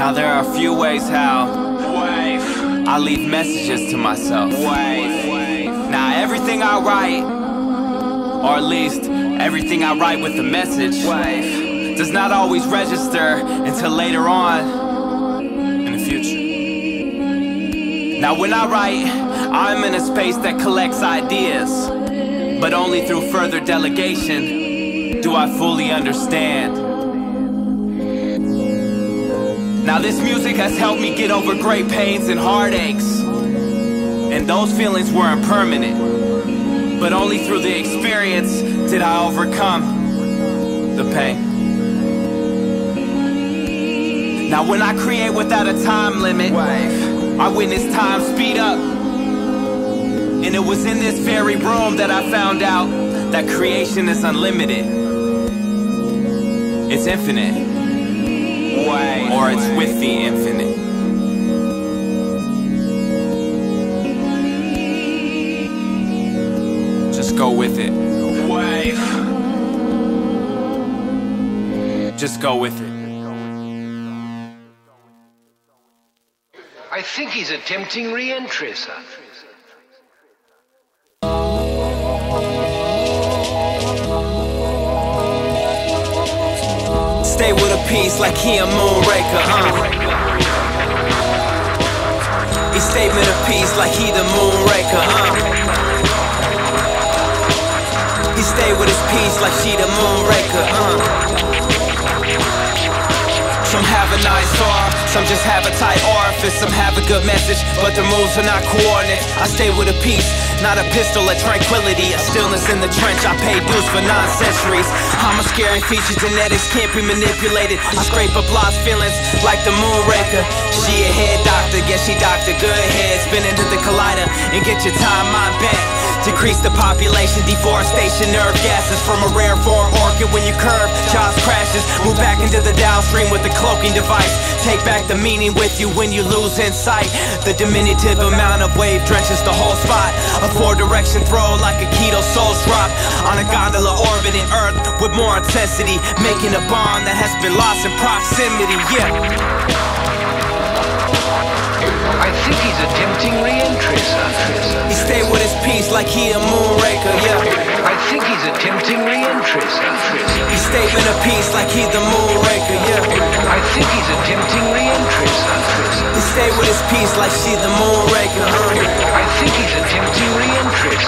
Now there are a few ways how I leave messages to myself. Now everything I write, or at least everything I write with a message, does not always register until later on in the future. Now when I write, I'm in a space that collects ideas, but only through further delegation do I fully understand. Now this music has helped me get over great pains and heartaches, and those feelings were impermanent, but only through the experience did I overcome the pain. Now when I create without a time limit, I witness time speed up. And it was in this very room that I found out that creation is unlimited. It's infinite. Or it's with the infinite. Just go with it. Just go with it. I think he's attempting re-entry, sir. Stay with a piece like he a Moonraker, He stay with a piece like he the Moonraker, He stay with his piece like she the Moonraker, Some have a nice arm, some just have a tight orifice. Some have a good message, but their moves are not coordinates. I stay with a piece, not a pistol at tranquility. A stillness in the trench, I pay dues for 9 centuries. I'm a scary feature, genetics can't be manipulated. I scrape up lost feelings like the Moonraker. She a head doctor, yeah she doctor, good head. Spin into the collider and get your time on back. Decrease the population, deforestation, nerve gases from a rare form orchid. When you curve, jaws crashes. Move back into the downstream with the cloaking device. Take back the meaning with you when you lose insight. The diminutive amount of wave drenches the whole spot. A 4-direction throw like a keto soul's drop on a gondola orbiting Earth with more intensity, making a bond that has been lost in proximity. Yeah, I think he's attempting re-entry, sir. He stay with his piece like he a Moonraker, I think he's attempting re-entry. He stay with a piece like he the Moonraker, I think he's attempting re-entry. He stay with his piece like she the Moonraker, I think he's attempting re-entry.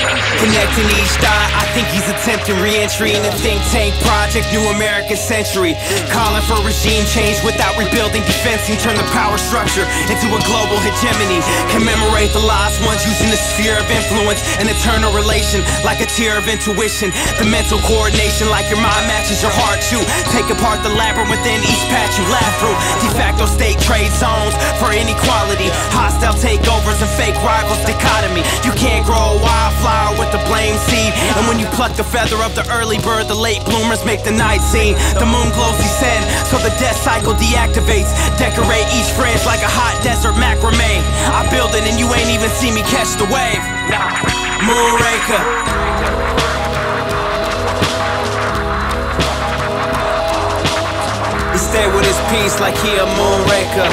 Connecting each dot, I think he's attempting re-entry in the think tank project, New American Century. Calling for regime change without rebuilding, defensing, turn the power structure into a global hegemony. Commemorate the lost ones using the sphere of influence, an eternal relation like a tear of intuition. The mental coordination like your mind matches your heart too. Take apart the labyrinth within each patch you laugh through. De facto state trade zones for inequality, hostile takeovers and fake rivals dichotomy. You can't grow a wildflower with the blame seed, and when you pluck the feather of the early bird, the late bloomers make the night scene. The moon glows descend, so the death cycle deactivates. Decorate each fringe like a hot desert macrame. I build it and you ain't even see me catch the wave. Moonraker. He stay with his piece like he a Moonraker.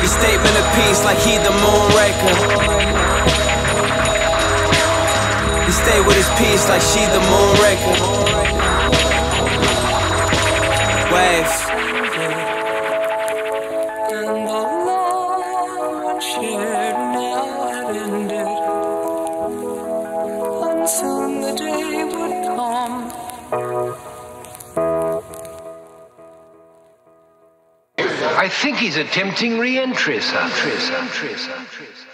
He stay with a piece like he the Moonraker. He stay with his piece like she the Moonraker. Waves. Soon the day would come. I think he's attempting re-entry, sir.